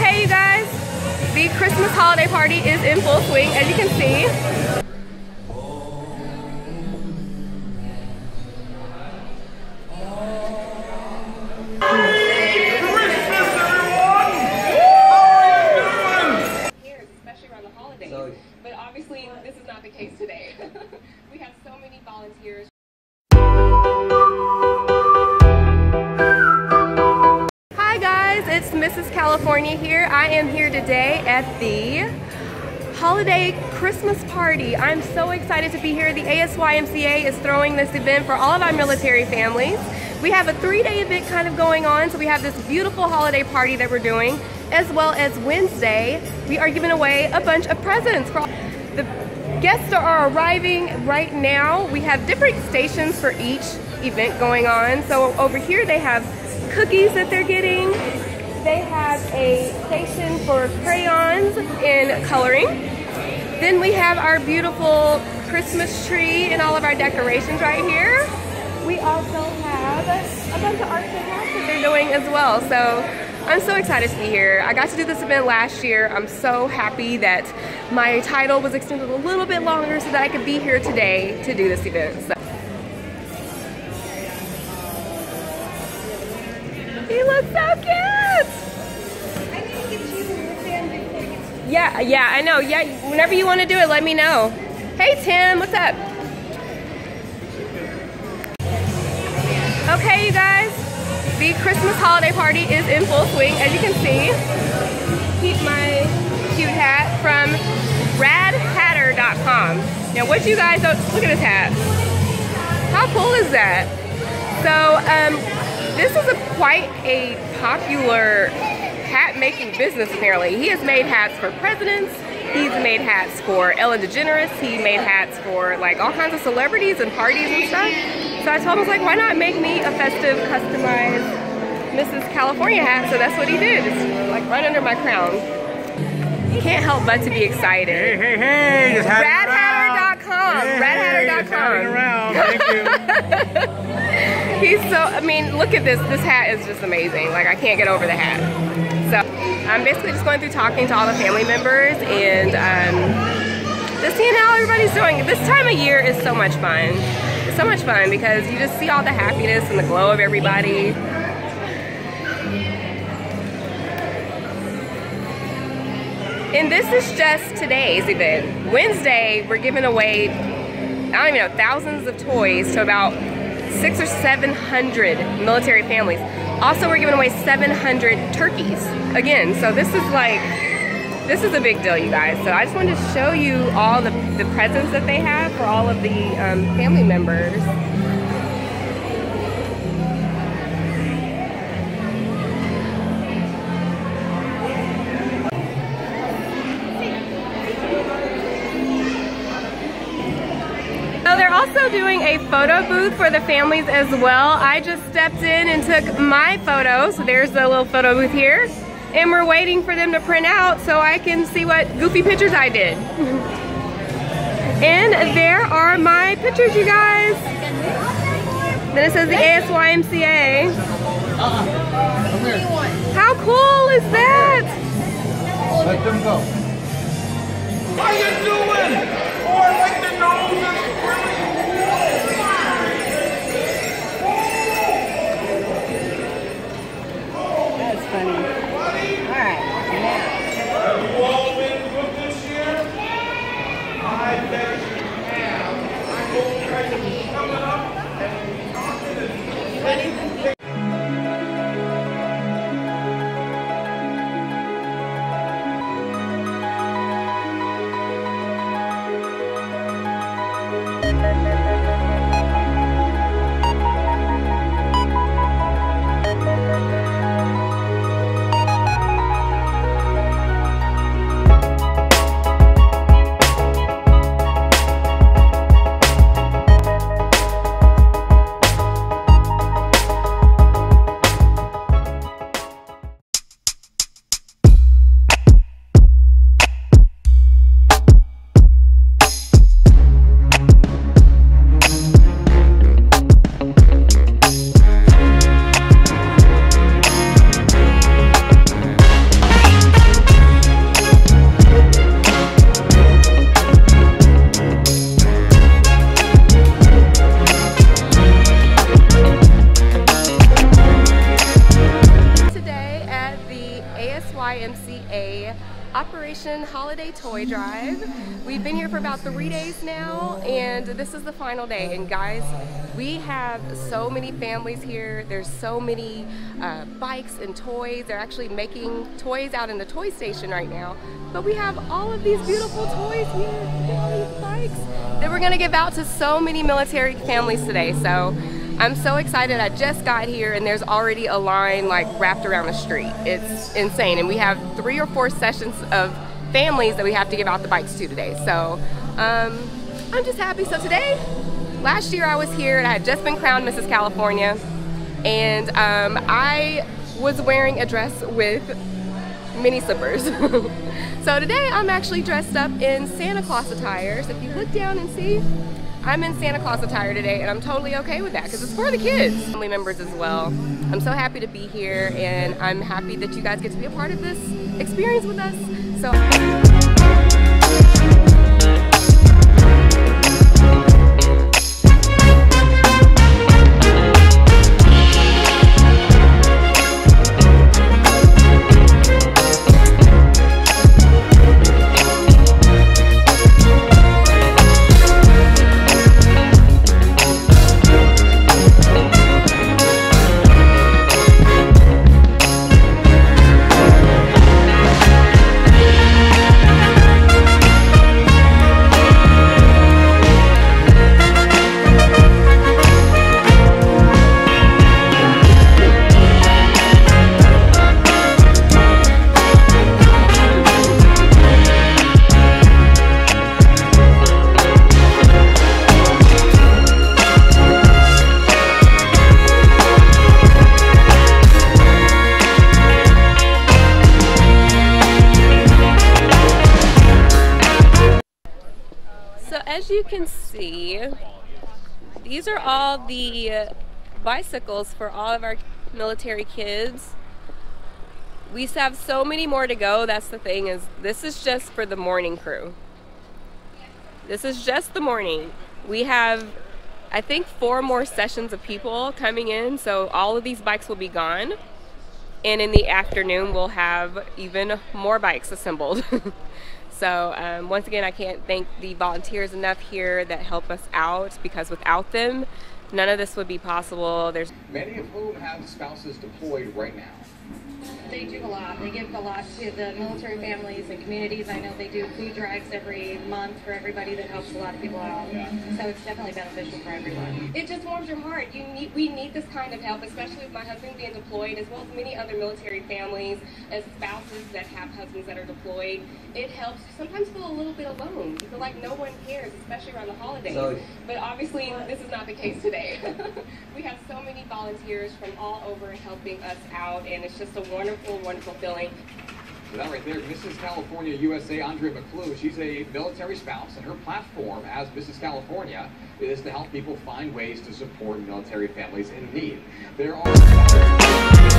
Okay, you guys, the Christmas holiday party is in full swing, as you can see. Especially around the holidays, but obviously this is not the case today. We have so many volunteers. Hi guys, it's Mrs. California here. I am here today at the holiday Christmas party. I'm so excited to be here. The ASYMCA is throwing this event for all of our military families. We have a 3-day event kind of going on, so we have this beautiful holiday party that we're doing, as well as Wednesday, we are giving away a bunch of presents. The guests are arriving right now. We have different stations for each event going on. So over here they have cookies that they're getting. They have a station for crayons and coloring. Then we have our beautiful Christmas tree and all of our decorations right here. We also have a bunch of arts and crafts that they're doing as well. So I'm so excited to be here. I got to do this event last year. I'm so happy that my title was extended a little bit longer so that I could be here today to do this event. So. He looks so cute! I need to get you a fan before you get to. Yeah, I know. Yeah, whenever you want to do it, let me know. Hey Tim, what's up? Okay, you guys. The Christmas holiday party is in full swing, as you can see. Keep my cute hat from radhatter.com. Now what you guys don't, look at this hat. How cool is that? So this is quite a popular hat making business apparently. He has made hats for presidents, he's made hats for Ellen DeGeneres, he made hats for like all kinds of celebrities and parties and stuff. So I told him, I was like, why not make me a festive, customized Mrs. California hat? So that's what he did. It's like right under my crown. You can't help but to be excited. Hey, just radhatter.com. Hey, radhatter.com. Thank you. He's so, I mean, look at this. This hat is just amazing. Like, I can't get over the hat. So I'm basically just going through talking to all the family members and just seeing how everybody's doing. This time of year is so much fun. It's so much fun because you just see all the happiness and the glow of everybody. And this is just today's event. Wednesday, we're giving away, I don't even know, thousands of toys to about 600 or 700 military families. Also, we're giving away 700 turkeys. Again, so this is like, this is a big deal, you guys. So I just wanted to show you all the presents that they have for all of the family members. So they're also doing a photo booth for the families as well. I just stepped in and took my photo. So there's the little photo booth here. And we're waiting for them to print out so I can see what goofy pictures I did. And there are my pictures, you guys. Then it says the ASYMCA. How cool is that? Let them go. How you doing? Oh, I like the nose and the grilling. That's funny. YMCA Operation Holiday Toy Drive. We've been here for about 3 days now, and this is the final day. And guys, we have so many families here. There's so many bikes and toys. They're actually making toys out in the toy station right now. But we have all of these beautiful toys here, all these bikes that we're gonna give out to so many military families today. So I'm so excited. I just got here and there's already a line like wrapped around the street. It's insane. And we have 3 or 4 sessions of families that we have to give out the bikes to today. So I'm just happy. So today, last year I was here and I had just been crowned Mrs. California. And I was wearing a dress with mini slippers. So today I'm actually dressed up in Santa Claus attire. So if you look down and see, I'm in Santa Claus attire today, and I'm totally okay with that because it's for the kids. Family members as well. I'm so happy to be here, and I'm happy that you guys get to be a part of this experience with us. As you can see, these are all the bicycles for all of our military kids. We have so many more to go. That's the thing, is this is just for the morning crew. This is just the morning. We have, I think, 4 more sessions of people coming in, so all of these bikes will be gone. And in the afternoon, we'll have even more bikes assembled. So once again, I can't thank the volunteers enough here that help us out, because without them, none of this would be possible. There's many of whom have spouses deployed right now. They do a lot. They give a lot to the military families and communities. I know they do food drives every month for everybody. That helps a lot of people out. Yeah. So it's definitely beneficial for everyone. It just warms your heart. We need this kind of help, especially with my husband being deployed, as well as many other military families, as spouses that have husbands that are deployed. It helps you sometimes feel a little bit alone. You feel like no one cares, especially around the holidays. Sorry. But obviously, this is not the case today. We have so many volunteers from all over helping us out, and it's just a wonderful, wonderful feeling. So that right there, Mrs. California USA, Andrea McClure, she's a military spouse, and her platform as Mrs. California is to help people find ways to support military families in need. There are